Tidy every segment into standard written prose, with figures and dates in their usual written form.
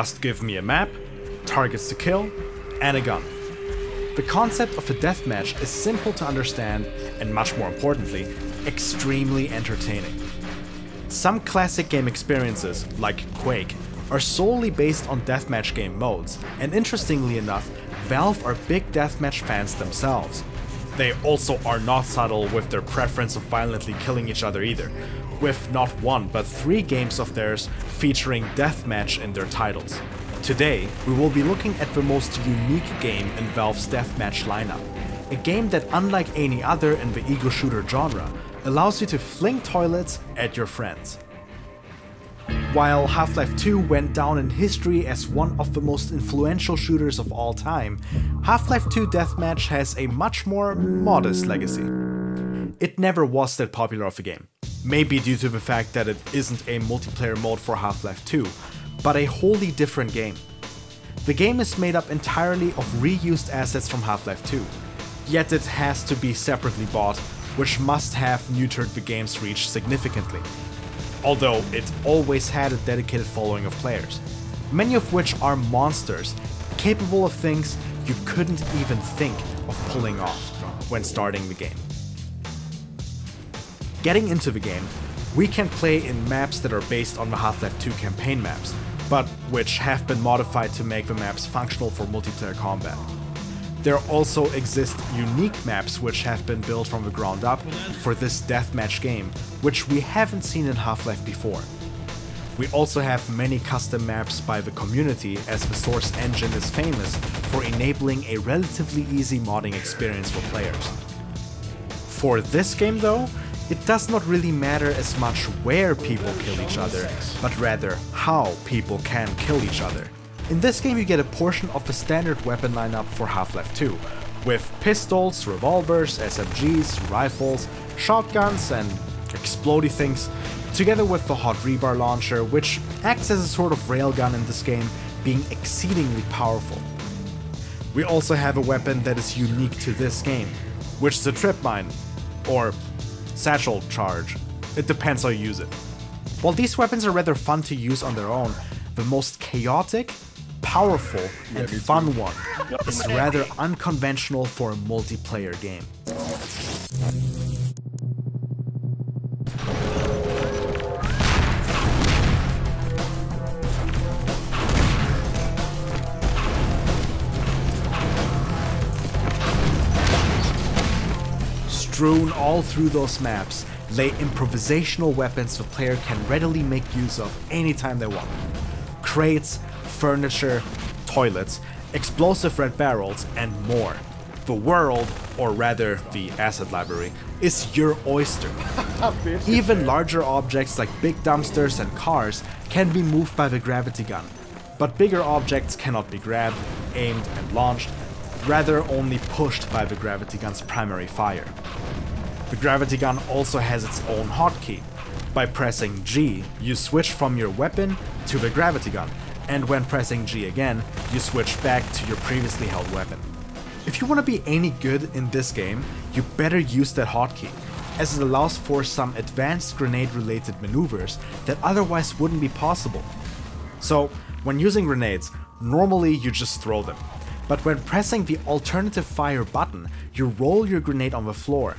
Just give me a map, targets to kill, and a gun. The concept of a deathmatch is simple to understand and, much more importantly, extremely entertaining. Some classic game experiences, like Quake, are solely based on deathmatch game modes, and interestingly enough, Valve are big deathmatch fans themselves. They also are not subtle with their preference of violently killing each other either, with not one but three games of theirs featuring deathmatch in their titles. Today, we will be looking at the most unique game in Valve's deathmatch lineup, a game that, unlike any other in the ego shooter genre, allows you to fling toilets at your friends. While Half-Life 2 went down in history as one of the most influential shooters of all time, Half-Life 2 Deathmatch has a much more modest legacy. It never was that popular of a game, maybe due to the fact that it isn't a multiplayer mode for Half-Life 2, but a wholly different game. The game is made up entirely of reused assets from Half-Life 2, yet it has to be separately bought, which must have neutered the game's reach significantly, although it always had a dedicated following of players, many of which are monsters, capable of things you couldn't even think of pulling off when starting the game. Getting into the game, we can play in maps that are based on the Half-Life 2 campaign maps, but which have been modified to make the maps functional for multiplayer combat. There also exist unique maps which have been built from the ground up for this deathmatch game, which we haven't seen in Half-Life before. We also have many custom maps by the community, as the Source Engine is famous for enabling a relatively easy modding experience for players. For this game though, it does not really matter as much where people kill each other, but rather how people can kill each other. In this game you get a portion of the standard weapon lineup for Half-Life 2, with pistols, revolvers, SMGs, rifles, shotguns and explodey things, together with the hot rebar launcher, which acts as a sort of railgun in this game, being exceedingly powerful. We also have a weapon that is unique to this game, which is a tripmine, or Satchel charge. It depends how you use it. While these weapons are rather fun to use on their own, the most chaotic, powerful, and fun one is rather unconventional for a multiplayer game. Strewn all through those maps lay improvisational weapons the player can readily make use of anytime they want. Crates, furniture, toilets, explosive red barrels, and more. The world, or rather the asset library, is your oyster. Even larger objects like big dumpsters and cars can be moved by the gravity gun, but bigger objects cannot be grabbed, aimed, and launched, rather only pushed by the gravity gun's primary fire. The gravity gun also has its own hotkey. By pressing G, you switch from your weapon to the gravity gun, and when pressing G again, you switch back to your previously held weapon. If you want to be any good in this game, you better use that hotkey, as it allows for some advanced grenade-related maneuvers that otherwise wouldn't be possible. So, when using grenades, normally you just throw them. But when pressing the alternative fire button, you roll your grenade on the floor.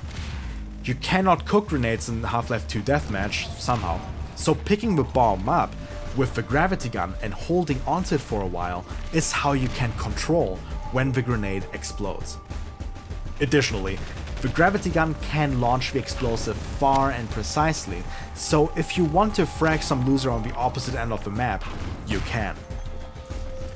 You cannot cook grenades in Half-Life 2 Deathmatch, somehow, so picking the bomb up with the gravity gun and holding onto it for a while is how you can control when the grenade explodes. Additionally, the gravity gun can launch the explosive far and precisely, so if you want to frag some loser on the opposite end of the map, you can.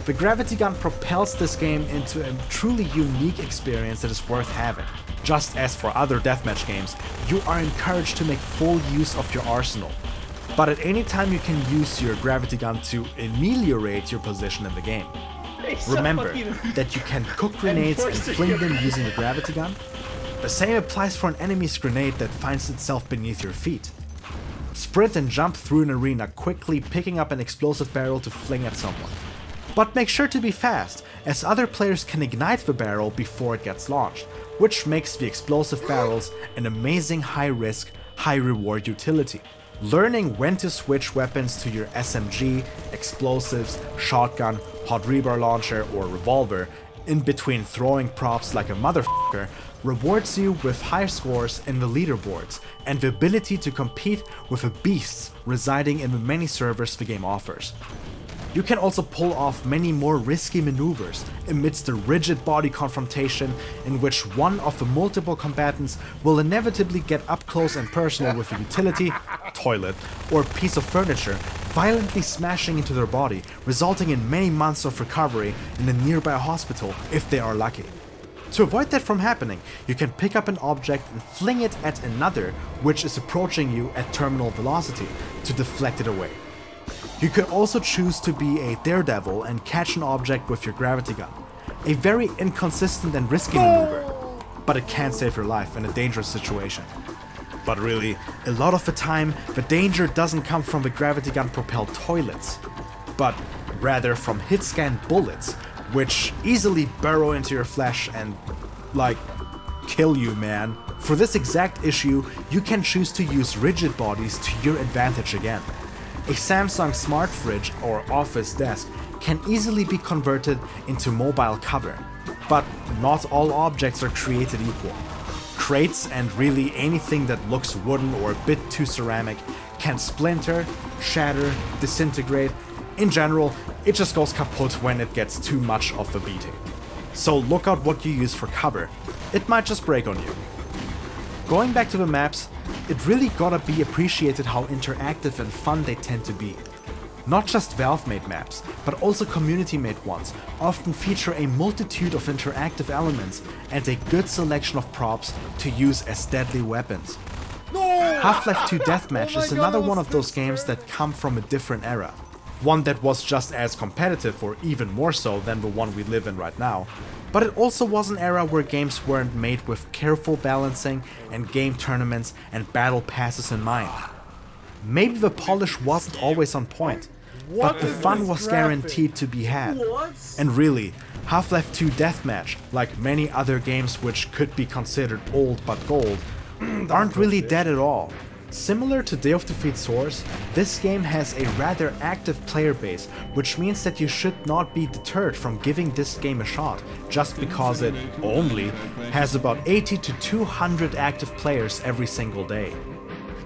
The gravity gun propels this game into a truly unique experience that is worth having. Just as for other deathmatch games, you are encouraged to make full use of your arsenal, but at any time you can use your gravity gun to ameliorate your position in the game. Remember that you can cook grenades and fling them using the gravity gun. The same applies for an enemy's grenade that finds itself beneath your feet. Sprint and jump through an arena quickly, picking up an explosive barrel to fling at someone. But make sure to be fast, as other players can ignite the barrel before it gets launched, which makes the explosive barrels an amazing high-risk, high-reward utility. Learning when to switch weapons to your SMG, explosives, shotgun, hot rebar launcher or revolver in between throwing props like a motherfucker rewards you with high scores in the leaderboards and the ability to compete with the beasts residing in the many servers the game offers. You can also pull off many more risky maneuvers amidst the rigid body confrontation in which one of the multiple combatants will inevitably get up close and personal with a utility, toilet, or piece of furniture, violently smashing into their body, resulting in many months of recovery in a nearby hospital if they are lucky. To avoid that from happening, you can pick up an object and fling it at another which is approaching you at terminal velocity to deflect it away. You can also choose to be a daredevil and catch an object with your gravity gun. A very inconsistent and risky maneuver, but it can save your life in a dangerous situation. But really, a lot of the time, the danger doesn't come from the gravity gun propelled toilets, but rather from hitscan bullets, which easily burrow into your flesh and, like, kill you, man. For this exact issue, you can choose to use rigid bodies to your advantage again. A Samsung smart fridge or office desk can easily be converted into mobile cover, but not all objects are created equal. Crates and really anything that looks wooden or a bit too ceramic can splinter, shatter, disintegrate. In general, it just goes kaput when it gets too much of a beating. So look out what you use for cover, it might just break on you. Going back to the maps, it really gotta be appreciated how interactive and fun they tend to be. Not just Valve-made maps, but also community-made ones often feature a multitude of interactive elements and a good selection of props to use as deadly weapons. No! Half-Life 2 Deathmatch is another one of those games that come from a different era. One that was just as competitive or even more so than the one we live in right now. But it also was an era where games weren't made with careful balancing and game tournaments and battle passes in mind. Maybe the polish wasn't always on point, but the fun was guaranteed to be had. And really, Half-Life 2 Deathmatch, like many other games which could be considered old but gold, aren't really dead at all. Similar to Day of Defeat Source, this game has a rather active player base, which means that you should not be deterred from giving this game a shot, just because it only has about 80 to 200 active players every single day.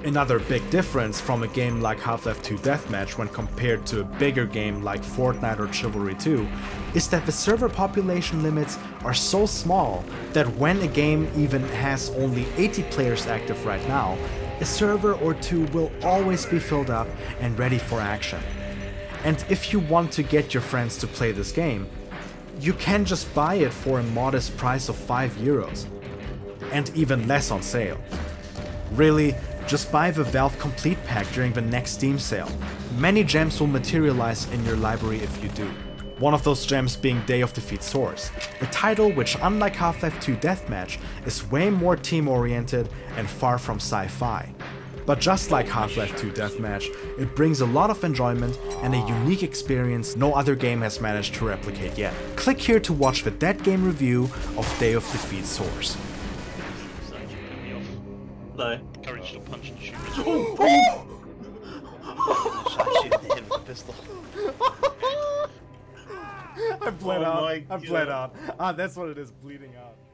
Another big difference from a game like Half-Life 2 Deathmatch when compared to a bigger game like Fortnite or Chivalry 2 is that the server population limits are so small that when a game even has only 80 players active right now, a server or two will always be filled up and ready for action. And if you want to get your friends to play this game, you can just buy it for a modest price of €5, and even less on sale. Really, just buy the Valve Complete Pack during the next Steam sale. Many gems will materialize in your library if you do. One of those gems being Day of Defeat Source, a title which, unlike Half-Life 2 Deathmatch, is way more team-oriented and far from sci-fi. But just like Half-Life 2 Deathmatch, it brings a lot of enjoyment and a unique experience no other game has managed to replicate yet. Click here to watch the Dead Game review of Day of Defeat Source. No. Courage to punch and shoot. I shoot him with a pistol. I bled out. I bled out. Ah, that's what it is, bleeding out.